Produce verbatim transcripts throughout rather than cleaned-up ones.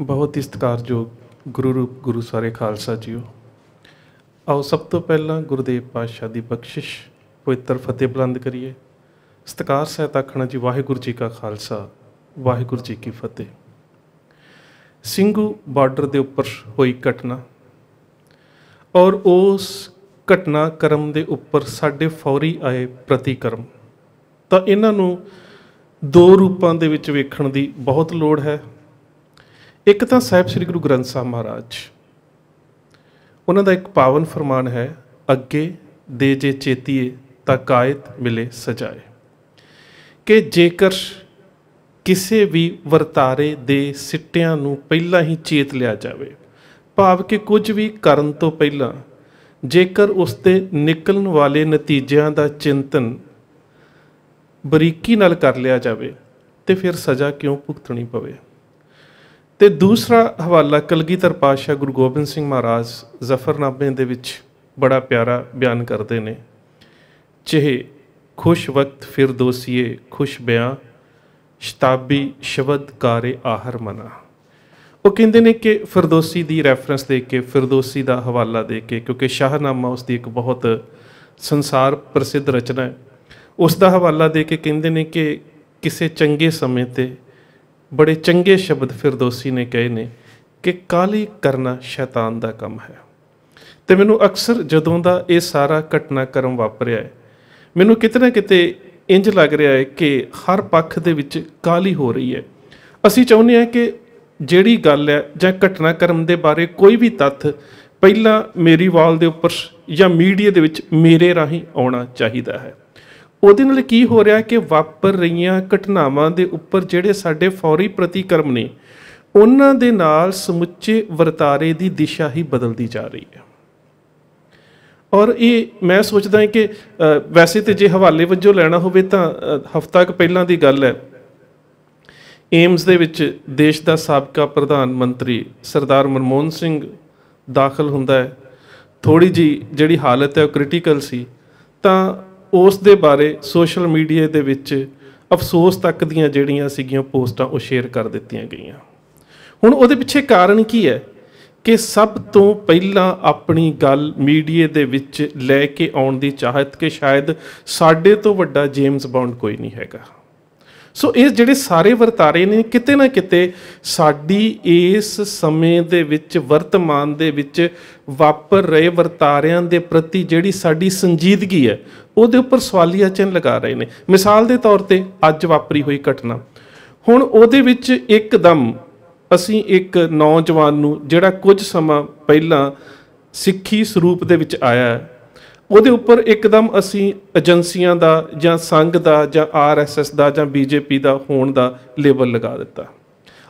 ਬਹੁਤ ਹੀ ਸਤਿਕਾਰਯੋਗ ਗੁਰੂ ਰੂਪ ਗੁਰੂ ਸਾਰੇ ਖਾਲਸਾ ਜੀਓ, ਆਓ ਸਭ ਤੋਂ ਪਹਿਲਾਂ ਗੁਰਦੇਵ ਪਾਤਸ਼ਾਹ ਦੀ ਬਖਸ਼ਿਸ਼ ਪਵਿੱਤਰ ਫਤਿਹ ਬੁਲੰਦ ਕਰੀਏ। ਸਤਿਕਾਰ ਸਹਿਤ ਆਖਣਾ ਜੀ, ਵਾਹਿਗੁਰੂ ਜੀ ਕਾ ਖਾਲਸਾ, ਵਾਹਿਗੁਰੂ ਜੀ ਕੀ ਫਤਿਹ। ਸਿੰਘੂ ਬਾਰਡਰ ਦੇ ਉੱਪਰ ਹੋਈ ਘਟਨਾ ਔਰ ਉਸ ਘਟਨਾ ਕਰਮ ਦੇ ਉੱਪਰ ਸਾਡੇ ਫੌਰੀ ਆਏ ਪ੍ਰਤੀਕਰਮ, ਤਾਂ ਇਹਨਾਂ ਨੂੰ ਦੋ ਰੂਪਾਂ ਦੇ ਵਿੱਚ ਵੇਖਣ ਦੀ ਬਹੁਤ ਲੋੜ ਹੈ। एक तो साहिब श्री गुरु ग्रंथ साहब महाराज उन्हों का एक पावन फरमान है, अगे दे जे चेतीए ता कायद मिले सजाए, कि जेकर किसी भी वर्तारे दे सिट्टियां नूं पहला ही चेत लिया जाए, भाव कि कुछ भी करन तो पहला जेकर उसते निकलन वाले नतीजियां दा चिंतन बरीकी नाल कर लिया जाए तो फिर सज़ा क्यों भुगतनी पवे। तो दूसरा हवाला कलगीधर पातशाह गुरु गोबिंद सिंह महाराज जफरनामे दे विच बड़ा प्यारा बयान करते हैं, चेहे खुश वक्त फिर दोसीए खुश बयां शताबी शब्द कारे आहर मना। वो कहते हैं कि फिरदौसी की रैफरेंस दे के, फिरदौसी का हवाला दे के, क्योंकि शाहनामा उसकी एक बहुत संसार प्रसिद्ध रचना है, उसका हवाला दे के कहते हैं कि किसी चंगे समय पर बड़े चंगे शब्द फिरदौसी ने कहे ने कि काली करना शैतान का काम है। तो मैनू अक्सर जदों का यह सारा घटनाक्रम वापरिया है, मैनू कितना किते इंज लग रहा है कि हर पक्ष दे विच काली हो रही है। असी चाहुंदे हां कि जिहड़ी गल है जां घटनाक्रम दे बारे कोई भी तत्थ पहला मेरी वाल दे उपर या मीडिया दे विच मेरे राही आउणा चाहीदा है। ਉਹਦੇ ਨਾਲ ਕੀ ਹੋ ਰਿਹਾ ਕਿ ਵਾਪਰ ਰਹੀਆਂ ਘਟਨਾਵਾਂ ਦੇ ਉੱਪਰ ਜਿਹੜੇ ਸਾਡੇ ਫੌਰੀ ਪ੍ਰਤੀਕਰਮ ਨੇ ਉਹਨਾਂ ਦੇ ਨਾਲ ਸਮੁੱਚੇ ਵਰਤਾਰੇ ਦੀ ਦਿਸ਼ਾ ਹੀ ਬਦਲਦੀ ਜਾ ਰਹੀ ਹੈ। ਔਰ ਇਹ ਮੈਂ ਸੋਚਦਾ ਹਾਂ ਕਿ ਵੈਸੇ ਤਾਂ ਜੇ ਹਵਾਲੇ ਵਜੋਂ ਲੈਣਾ ਹੋਵੇ ਤਾਂ ਹਫ਼ਤਾ ਕੁ ਪਹਿਲਾਂ ਦੀ ਗੱਲ ਹੈ, ਏਮਸ ਦੇ ਵਿੱਚ ਦੇਸ਼ ਦਾ ਸਾਬਕਾ ਪ੍ਰਧਾਨ ਮੰਤਰੀ ਸਰਦਾਰ ਮਨਮੋਹਨ ਸਿੰਘ ਦਾਖਲ ਹੁੰਦਾ ਹੈ। ਥੋੜ੍ਹੀ ਜਿਹੀ ਜਿਹੜੀ ਹਾਲਤ ਹੈ ਉਹ ਕ੍ਰਿਟੀਕਲ ਸੀ, ਤਾਂ ਉਸ ਦੇ ਬਾਰੇ ਸੋਸ਼ਲ ਮੀਡੀਆ ਦੇ ਵਿੱਚ ਅਫਸੋਸ ਤੱਕ ਦੀਆਂ ਜਿਹੜੀਆਂ ਸੀਗੀਆਂ ਪੋਸਟਾਂ ਉਹ ਸ਼ੇਅਰ ਕਰ ਦਿੱਤੀਆਂ ਗਈਆਂ। ਹੁਣ ਉਹਦੇ ਪਿੱਛੇ ਕਾਰਨ ਕੀ ਹੈ ਕਿ ਸਭ ਤੋਂ ਪਹਿਲਾਂ ਆਪਣੀ ਗੱਲ ਮੀਡੀਆ ਦੇ ਵਿੱਚ ਲੈ ਕੇ ਆਉਣ ਦੀ ਚਾਹਤ ਕਿ ਸ਼ਾਇਦ ਸਾਡੇ ਤੋਂ ਵੱਡਾ ਜੇਮਸ ਬੌਂਡ ਕੋਈ ਨਹੀਂ ਹੈਗਾ। ਸੋ ਇਹ ਜਿਹੜੇ ਸਾਰੇ ਵਰਤਾਰੇ ਨੇ ਕਿਤੇ ਨਾ ਕਿਤੇ ਸਾਡੀ ਇਸ ਸਮੇਂ ਦੇ ਵਿੱਚ ਵਰਤਮਾਨ ਦੇ ਵਿੱਚ ਵਾਪਰ ਰਹੇ ਵਰਤਾਰਿਆਂ ਦੇ ਪ੍ਰਤੀ ਜਿਹੜੀ ਸਾਡੀ ਸੰਜੀਦਗੀ ਹੈ ਉਹਦੇ ਉੱਪਰ ਸਵਾਲੀਆ ਚਿੰਨ੍ਹ ਲਗਾ ਰਹੇ ਨੇ। ਮਿਸਾਲ ਦੇ ਤੌਰ ਤੇ ਅੱਜ ਵਾਪਰੀ ਹੋਈ ਘਟਨਾ, ਹੁਣ ਉਹਦੇ ਵਿੱਚ ਇੱਕਦਮ ਅਸੀਂ ਇੱਕ ਨੌਜਵਾਨ ਨੂੰ ਜਿਹੜਾ ਕੁਝ ਸਮਾਂ ਪਹਿਲਾਂ ਸਿੱਖੀ ਸਰੂਪ ਦੇ ਵਿੱਚ ਆਇਆ ਉਹਦੇ ਉੱਪਰ ਇੱਕਦਮ ਅਸੀਂ ਏਜੰਸੀਆਂ ਦਾ ਜਾਂ ਸੰਘ ਦਾ ਜਾਂ ਆਰ ਐਸ ਐਸ ਦਾ ਜਾਂ ਬੀ ਜੇ ਪੀ ਦਾ ਹੋਣ ਦਾ ਲੇਬਲ ਲਗਾ ਦਿੱਤਾ।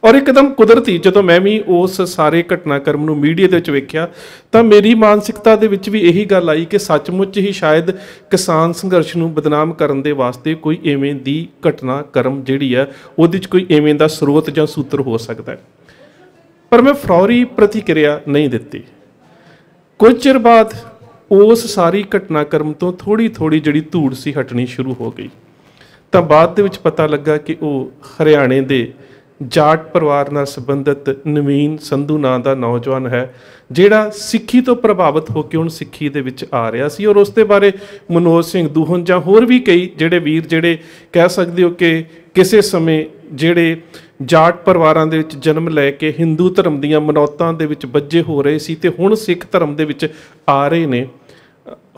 ਔਰ ਇੱਕਦਮ ਕੁਦਰਤੀ ਜਦੋਂ ਮੈਂ ਵੀ ਉਸ ਸਾਰੇ ਘਟਨਾਕ੍ਰਮ ਨੂੰ ਮੀਡੀਆ ਦੇ ਵਿੱਚ ਵੇਖਿਆ ਤਾਂ ਮੇਰੀ ਮਾਨਸਿਕਤਾ ਦੇ ਵਿੱਚ ਵੀ ਇਹੀ ਗੱਲ ਆਈ ਕਿ ਸੱਚਮੁੱਚ ਹੀ ਸ਼ਾਇਦ ਕਿਸਾਨ ਸੰਘਰਸ਼ ਨੂੰ ਬਦਨਾਮ ਕਰਨ ਦੇ ਵਾਸਤੇ ਕੋਈ ਇਵੇਂ ਦੀ ਘਟਨਾਕ੍ਰਮ ਜਿਹੜੀ ਹੈ ਉਹਦੇ 'ਚ ਕੋਈ ਇਵੇਂ ਦਾ ਸਰੋਤ ਜਾਂ ਸੂਤਰ ਹੋ ਸਕਦਾ ਹੈ। ਪਰ ਮੈਂ ਫੌਰੀ ਪ੍ਰਤੀਕਿਰਿਆ ਨਹੀਂ ਦਿੱਤੀ। ਕੁਝ ਚਿਰ ਬਾਅਦ उस सारी घटनाक्रम तो थोड़ी थोड़ी जी धूड़ सी हटनी शुरू हो गई, तो बाद दे विच पता लगा कि वो हरियाणे के जाट परिवार नाल संबंधित नवीन संधू नां दा नौजवान है जिहड़ा सिक्खी तो प्रभावित होकर हुण सिक्खी दे विच आ रहा सी। और उसके बारे मनोज सिंह दूहन जां होर भी कई जिहड़े वीर जिहड़े कह सकते हो कि किसी समय जिहड़े जाट परिवारां दे विच जन्म लैके हिंदू धर्म दीयां मनौतां दे विच बज्जे हो रहे सी ते हुण सिख धर्म दे विच आ रहे ने,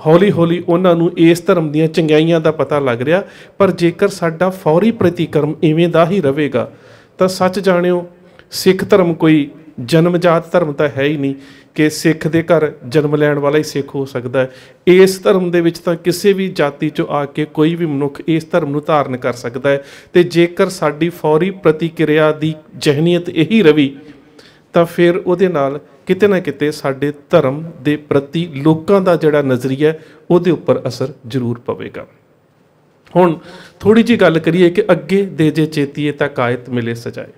ਹੌਲੀ ਹੌਲੀ ਉਹਨਾਂ ਨੂੰ ਇਸ ਧਰਮ ਦੀਆਂ ਚੰਗਿਆਈਆਂ ਦਾ ਪਤਾ ਲੱਗ ਰਿਹਾ। ਪਰ ਜੇਕਰ ਸਾਡਾ ਫੌਰੀ ਪ੍ਰਤੀਕਰਮ ਇਵੇਂ ਦਾ ਹੀ ਰਹੇਗਾ ਤਾਂ ਸੱਚ ਜਾਣਿਓ ਸਿੱਖ ਧਰਮ ਕੋਈ ਜਨਮਜਾਤ ਧਰਮ ਤਾਂ ਹੈ ਹੀ ਨਹੀਂ ਕਿ ਸਿੱਖ ਦੇ ਘਰ ਜਨਮ ਲੈਣ ਵਾਲਾ ਹੀ ਸਿੱਖ ਹੋ ਸਕਦਾ ਹੈ। ਇਸ ਧਰਮ ਦੇ ਵਿੱਚ ਤਾਂ ਕਿਸੇ ਵੀ ਜਾਤੀ 'ਚੋਂ ਆ ਕੇ ਕੋਈ ਵੀ ਮਨੁੱਖ ਇਸ ਧਰਮ ਨੂੰ ਧਾਰਨ ਕਰ ਸਕਦਾ ਹੈ। ਅਤੇ ਜੇਕਰ ਸਾਡੀ ਫੌਰੀ ਪ੍ਰਤੀਕਿਰਿਆ ਦੀ ਜ਼ਹਿਨੀਅਤ ਇਹੀ ਰਹੀ ਤਾਂ ਫਿਰ ਉਹਦੇ ਨਾਲ ਕਿਤੇ ਨਾ ਕਿਤੇ ਸਾਡੇ ਧਰਮ ਦੇ ਪ੍ਰਤੀ ਲੋਕਾਂ ਦਾ ਜਿਹੜਾ ਨਜ਼ਰੀਆ ਉਹਦੇ ਉੱਪਰ ਅਸਰ ਜ਼ਰੂਰ ਪਵੇਗਾ। ਹੁਣ ਥੋੜ੍ਹੀ ਜਿਹੀ ਗੱਲ ਕਰੀਏ ਕਿ ਅੱਗੇ ਦੇ ਜੇ ਚੇਤੀਏ ਤਾਂ ਕਾਇਤ ਮਿਲੇ ਸਜਾਏ।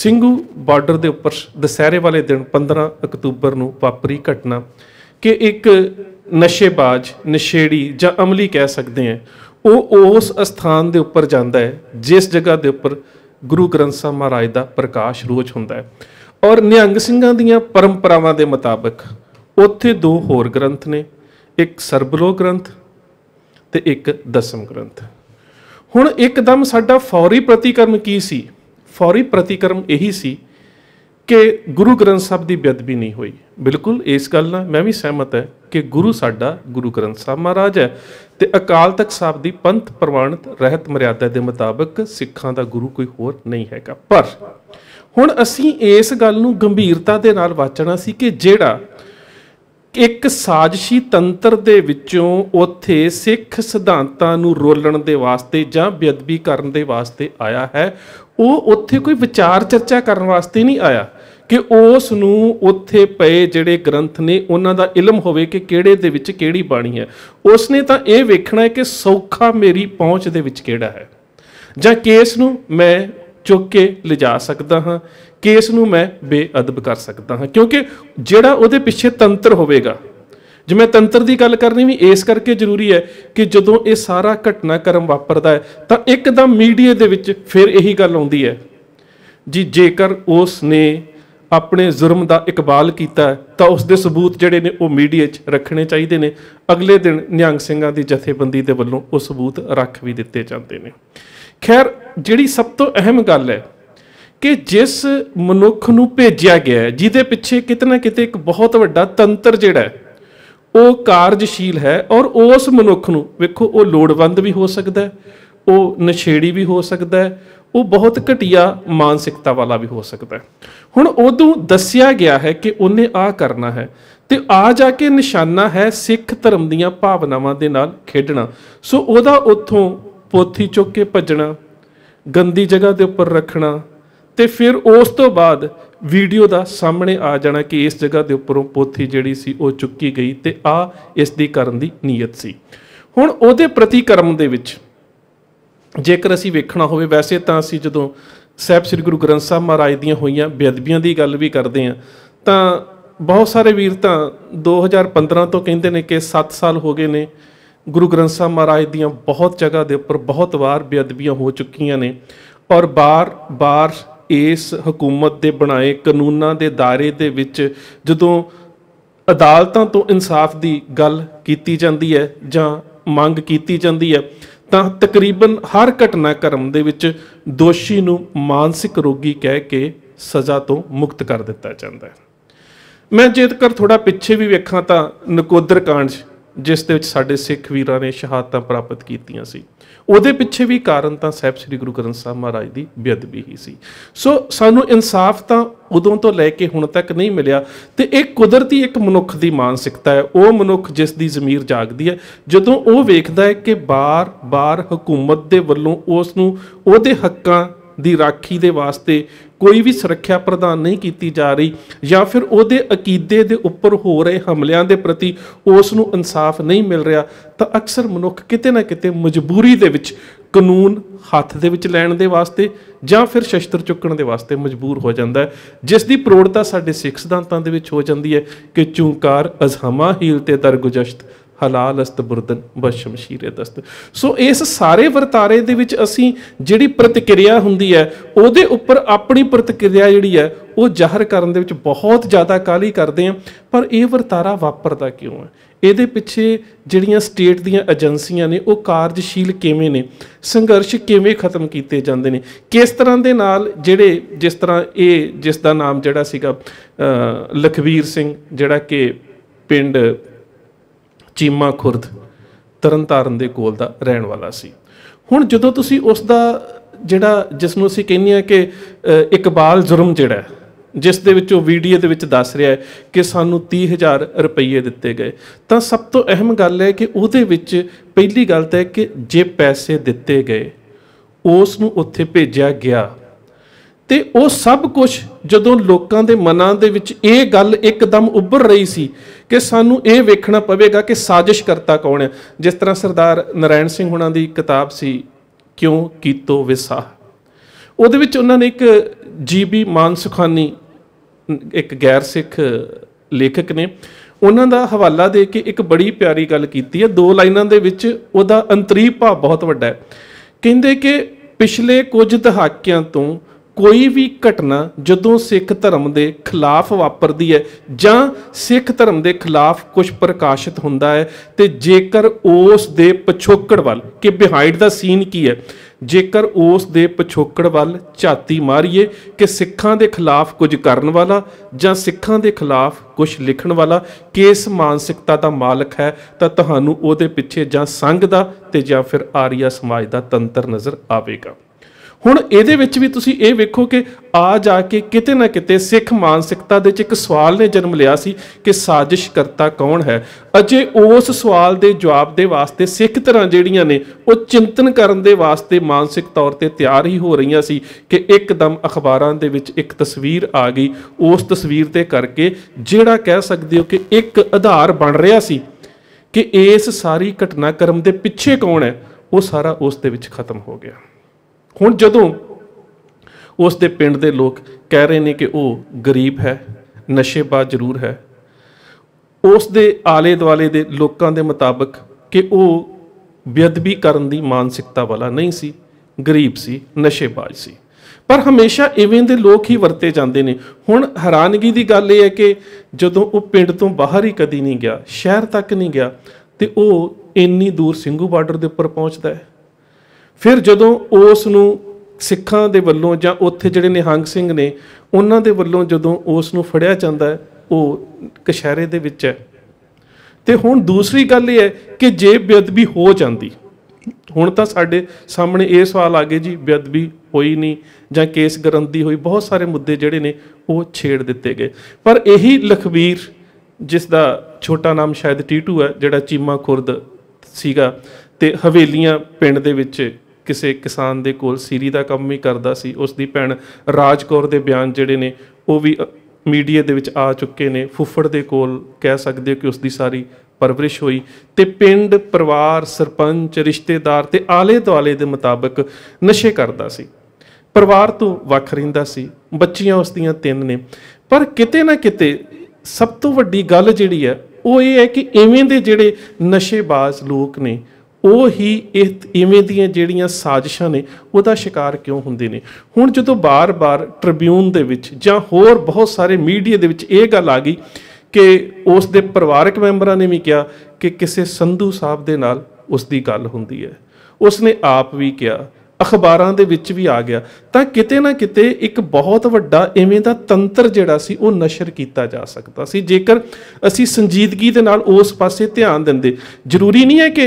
ਸਿੰਘੂ ਬਾਰਡਰ ਦੇ ਉੱਪਰ ਦੁਸਹਿਰੇ ਵਾਲੇ ਦਿਨ ਪੰਦਰਾਂ ਅਕਤੂਬਰ ਨੂੰ ਵਾਪਰੀ ਘਟਨਾ ਕਿ ਇੱਕ ਨਸ਼ੇਬਾਜ਼ ਨਸ਼ੇੜੀ ਜਾਂ ਅਮਲੀ ਕਹਿ ਸਕਦੇ ਹਾਂ ਉਹ ਉਸ ਅਸਥਾਨ ਦੇ ਉੱਪਰ ਜਾਂਦਾ ਹੈ ਜਿਸ ਜਗ੍ਹਾ ਦੇ ਉੱਪਰ गुरु ग्रंथ साहिब महाराज का प्रकाश रोज होंदा है। और निहंग सिंघां दीआं परंपरावां दे मुताबिक उत्थे दो होर ग्रंथ ने, एक सरबलो ग्रंथ ते एक दसम ग्रंथ। हुण एकदम साडा फौरी प्रतिक्रम की सी? फौरी प्रतिक्रम यही सी कि गुरु ग्रंथ साहिब की बेदबी नहीं हुई। बिल्कुल इस गल नाल मैं भी सहमत है कि गुरु साडा गुरु ग्रंथ साहब महाराज है तो अकाल तख्त साहब की पंथ प्रवाणित रहत मर्यादा के मुताबिक सिखा का गुरु कोई होर नहीं हैगा। पर हुण असी इस गल नूं गंभीरता दे नाल वाचना सी कि जिहड़ा एक साजशी तंत्र दे विच्चों उत्थे सिख सिद्धांतां नूं रोलण दे वास्ते जां बेअदबी करन दे वास्ते आया है, वो उत्थे कोई विचार चर्चा करन वास्ते नहीं आया कि उस नूं उत्थे पए जिहड़े ग्रंथ ने उन्हां दा इलम होवे कि किहड़े दे विच किहड़ी बाणी है। उसने तां इह वेखणा है कि सौखा मेरी पहुँच दे विच किहड़ा है, जां केस नूं मैं चुक के लिजा सकदा हाँ, केस नूं मैं बेअदब कर सकदा हाँ। क्योंकि जिहड़ा उहदे पिछे तंत्र होवेगा, जो मैं तंत्र की गल करनी भी इस करके जरूरी है कि जदों ये सारा घटनाक्रम वापरता है तो एकदम मीडिया दे विच फिर यही गल आउंदी है जी, जेकर उसने अपने जुर्म का इकबाल किया तो उसके सबूत जिहड़े ने वो मीडिया च रखने चाहिए ने। अगले दिन निहंग सिंघां की जथेबंदी के वलों वो सबूत रख भी दिते जाते हैं। खैर जिहड़ी सब तो अहम गल है कि जिस मनुख नूं भेजिया गया है, जिहदे पिछे किते ना किते एक बहुत वड्डा तंत्र जिहड़ा है वो कार्यशील है, और उस मनुख नूं वेखो वो लोड़वंद भी हो सकता है, वो नशेड़ी भी हो सकता है, वो बहुत घटिया मानसिकता वाला भी हो सकता है। हुण उदों दस्या गया है कि उन्हें आ करना है तो आ जाके निशाना है सिख धर्म दीआं भावनावां दे नाल खेडना। सो उहदा उत्थों पोथी चुक के भजना, गंदी जगह के उपर रखना, तो फिर उस तो बाद वीडियो का सामने आ जाना कि इस जगह के उपरों पोथी जिहड़ी सी वो चुकी गई तो आ इसकी करन की नीयत सी। हुण उहदे प्रतिक्रम दे विच जेकर असी वेखना होवे, वैसे तो असी जदों साहिब श्री गुरु ग्रंथ साहब महाराज दीआं होईआं बेअदबियां दी गल भी करदे हां तां बहुत सारे वीर तां दो हज़ार पंद्रह तो कहिंदे ने कि सत्त साल हो गए ने गुरु ग्रंथ साहब महाराज दीआं बहुत जगह दे उपर बहुत वार बेअदबियां हो चुकीआं ने, और बार बार इस हुकूमत दे बनाए कानूनां दे दायरे दे विच जदों अदालतां तो इंसाफ दी गल कीती जांदी है जां मंग कीती जांदी है तो तकरीबन हर घटनाक्रम दे विच दोषी नूं मानसिक रोगी कह के सज़ा तो मुक्त कर दिता जाता है। मैं जेकर थोड़ा पिछे भी वेखां तो नकोदर कांड जिस दे विच साडे सिख वीरां ने शहादतां प्राप्त कीतियां सी, उहदे पिछे भी कारण तो साहिब श्री गुरु ग्रंथ साहिब महाराज की बेअदबी ही सी। सो सानूं इंसाफ तो उदों तो लैके हुण तक नहीं मिलिया तो एक कुदरती एक मनुख की मानसिकता है। वह मनुख जिसकी जमीर जागती है जदों वह वेखदा है कि बार बार हुकूमत के वलों उसनूं उहदे हक्कां दी राखी दे वास्ते कोई भी सुरक्षा प्रदान नहीं की जा रही, या फिर उहदे अकीदे दे उपर हो रहे हमलियां दे प्रति उसनूं इंसाफ नहीं मिल रहा, तो अक्सर मनुख किते ना किते मजबूरी दे विच कानून हत्थ दे विच लैण दे वास्ते जां फिर शस्त्र चुकण दे वास्ते मजबूर हो जाता है, जिस दी प्रौढ़ता साडे सिख सिद्धांतां दे विच हो जाती है कि चूंकार अजहमा हील ते दरगुजश्त हलाल अस्त बुरदन बशमशीरे दस्त। सो इस सारे वर्तारे दे विच असी जिहड़ी प्रतिक्रिया हुंदी है उहदे उपर अपनी प्रतिक्रिया जिहड़ी है वो जाहिर करन दे विच बहुत ज़्यादा काहली करदे हां। पर यह वर्तारा वापरदा क्यों है? इहदे पिछे जिहड़ियां स्टेट दीयां एजेंसियां ने वो कार्यशील किवें ने, संघर्ष किवें खत्म कीते जांदे ने, किस तरह दे नाल जिहड़े जिस तरह ये जिस दा नाम जिहड़ा सीगा लखवीर सिंह जिहड़ा कि पिंड चीमा खुर्द तरन तारण के कोल का रहने वाला सी। हुण जदों तुसीं उसका जिहड़ा जिसनूं असीं कहने हैं कि इकबाल जुर्म जिहड़ा है जिस दे विच वीडियो दे विच दस रहा है कि सानूं तीह हज़ार रुपये दिते गए, तो सब तो अहम गल है कि उहदे विच पहली गल तां है कि जे पैसे दिते गए उसनूं उत्थे भेजिया गया तो वह सब कुछ जदों लोगों के मनां दे विच ये गल एकदम उभर रही सी कि सानूं ये वेखना पवेगा कि साजिश करता कौन है। जिस तरह सरदार नारायण सिंह हुणां दी किताब सी क्यों कीतो विसाह, उहदे विच उन्हां ने एक जी बी मानसुखानी एक गैर सिख लेखक ने उन्हां दा हवाला दे के एक बड़ी प्यारी गल कीती है, दो लाइनां दे विच उहदा अंतरी भाव बहुत वड्डा है। कहिंदे कि पिछले कुछ दहाकियां तो कोई भी घटना जदों सिख धर्म के खिलाफ वापरती है जां सिख धर्म के खिलाफ कुछ प्रकाशित होंदा है तो जेकर उस दे पिछोकड़ वाल कि बिहाइंड द सीन की है, जेकर उस दे पिछोकड़ वाल झाती मारीए कि सिखां के खिलाफ कुछ करन वाला जां सिखां के खिलाफ कुछ लिखण वाला किस मानसिकता का मालक है तो तुहानूं उहदे पिछे जां संघ दा ते जां फिर आरिया समाज का तंत्र नज़र आवेगा। हुण इहदे विच भी तुसीं इह वेखो कि आ जाके किते ना किते सिख मानसिकता दे इक सवाल ने जन्म लिया सी कि साजिश करता कौन है। अजे उस सवाल के जवाब के वास्ते सिख तरह जिहड़ियां ने वह चिंतन करन दे वास्ते मानसिक तौर पर तैयार ही हो रही सी कि एकदम अखबारां दे विच एक तस्वीर आ गई। उस तस्वीर के करके जिहड़ा कह सकते हो कि एक आधार बन रहा सी कि इस सारी घटनाक्रम के पिछे कौन है, वह सारा उस दे विच खत्म हो गया। हुण जदों उस दे पिंड दे लोग कह रहे हैं कि वो गरीब है, नशेबाज जरूर है, उस दे आले दुआले दे लोकां दे मुताबक कि वो बेअदबी करन दी मानसिकता वाला नहीं सी, गरीब सी, नशेबाज सी, पर हमेशा इवें दे लोग ही वरते जाते हैं। हुण हैरानगी दी गल है कि जदों वो पिंड तो बाहर ही कदी नहीं गया, शहर तक नहीं गया, तो वो इन्नी दूर सिंघू बार्डर के उपर पहुँचता है। फिर जदों उसनूं सिखां दे वल्लों जां उत्थे जिहड़े निहंग सिंह ने उन्हां दे वल्लों जदों उसनूं फड़िया जांदा है, वो कशहरे दे विच है। ते हुण दूसरी गल इह है कि जे बेअदबी हो जांदी, हुण तां साडे सामने ये सवाल आ गए जी बेअदबी होई नहीं जां केस गरंदी होई, बहुत सारे मुद्दे जिहड़े ने वो छेड़ दित्ते गए। पर यही लखबीर जिसका छोटा नाम शायद टीटू है, जिहड़ा चीमा खुर्द सीगा ते हवेलियां पिंड दे विच किसी किसान दे कोल सीरी दा काम भी करदा सी, उसकी भैन राजकौर दे बयान जिहड़े ने वो भी मीडिया दे विच आ चुके ने। फुफड़ दे कोल कह सकते हो कि उसकी सारी परवरिश हुई ते पिंड परिवार सरपंच रिश्तेदार ते आले दुआले दे मुताबक नशे करदा सी, परिवार तो वख रहिंदा सी, बच्चियां उसदियां तीन ने। पर किते ना किते सब तो वड्डी गल जिहड़ी है वो ये है कि इवें दे जिहड़े नशेबाज लोग ने ਉਹ ही इवें ਦੀਆਂ ਜਿਹੜੀਆਂ साजिशा ने ਉਹਦਾ शिकार क्यों ਹੁੰਦੇ ਨੇ। ਹੁਣ ਜਦੋਂ बार बार ट्रिब्यून ਦੇ ਵਿੱਚ ਜਾਂ ਹੋਰ बहुत सारे मीडिया ਦੇ ਵਿੱਚ ਇਹ ਗੱਲ ਆ ਗਈ कि ਉਸ ਦੇ ਪਰਿਵਾਰਕ ਮੈਂਬਰਾਂ ने भी ਕਿਹਾ कि ਕਿਸੇ ਸੰਧੂ ਸਾਹਿਬ ਦੇ ਨਾਲ उसकी गल ਹੁੰਦੀ ਹੈ, उसने आप भी ਕਿਹਾ, अखबारों के विच भी आ गया, तो किते ना किते एक बहुत वड्डा इवें दा तंत्र जिहड़ा सी वो नशर किया जा सकता सी जेकर असी संजीदगी दे नाल उस पासे ध्यान देंदे। जरूरी नहीं है कि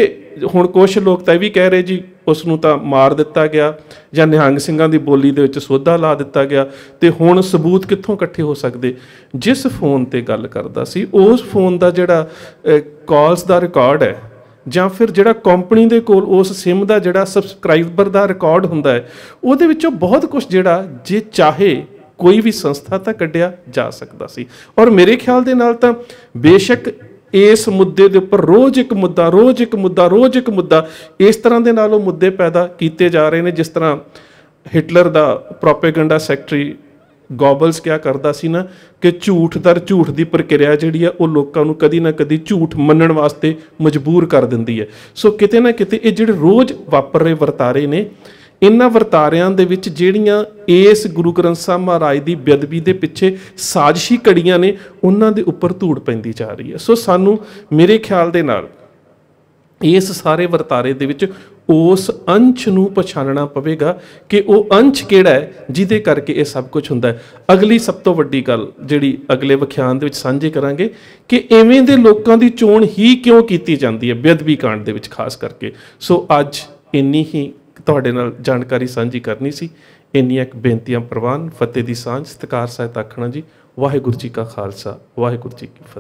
हुण कुछ लोग तां भी कह रहे जी उसनूं तां मार दिता गया जां निहंग सिंघां दी बोली दे विच सोधा ला दिता गया, तो हुण सबूत कित्थों इकट्ठे हो सकदे। जिस फोन ते गल करदा सी उस फोन दा जिहड़ा कॉल्स दा रिकॉर्ड है जां फिर जिहड़ा कंपनी दे कोल उस सिम दा जिहड़ा सबसक्राइबर दा रिकॉर्ड हुंदा है, उहदे विचों बहुत कुछ जिहड़ा जे चाहे कोई भी संस्था तां कढिया जा सकदा सी। और मेरे ख्याल दे नाल तां बेशक इस मुद्दे दे उपर रोज़ एक मुद्दा रोज़ एक मुद्दा रोज़ एक मुद्दा इस तरह दे नाल मुद्दे पैदा कीते जा रहे ने, जिस तरह हिटलर दा प्रोपेगेंडा सैक्टरी गॉबल्स क्या करता सी ना कि झूठ दर झूठ की प्रक्रिया जिहड़ी है वो लोगों को कदी ना कदी झूठ मन्नण वास्ते मजबूर कर दिंदी है। सो किते ना किते ये जिहड़े रोज़ वापर रहे वर्तारे ने, इन्हां वर्तारियां दे विच जिहड़ियां इस गुरु ग्रंथ साहिब महाराज की बेदबी के पिछे साजिशी कड़ियां ने उन्हां दे उपर धूड़ पैंदी जा रही है। सो सानू मेरे ख्याल दे नाल इस सारे वर्तारे दे विच उस अंश नूं पछाणना पवेगा कि वह अंश किहड़ा है जिहदे करके ये सब कुछ हुंदा है। अगली सब तो वड्डी गल जिहड़ी अगले व्याख्यान दे विच सांझे करांगे कि इवें दे लोकां दी चोण ही क्यों कीती जांदी है बेअदबी कांड दे विच खास करके। सो अज इन्नी ही तुहाडे नाल जानकारी सांझी करनी सी। इन्नियां एक बेनतियां प्रवान फतेह दी सांझ, सतकार साहित आखणा जी, वाहिगुरू जी का खालसा, वाहिगुरू जी की फतेह।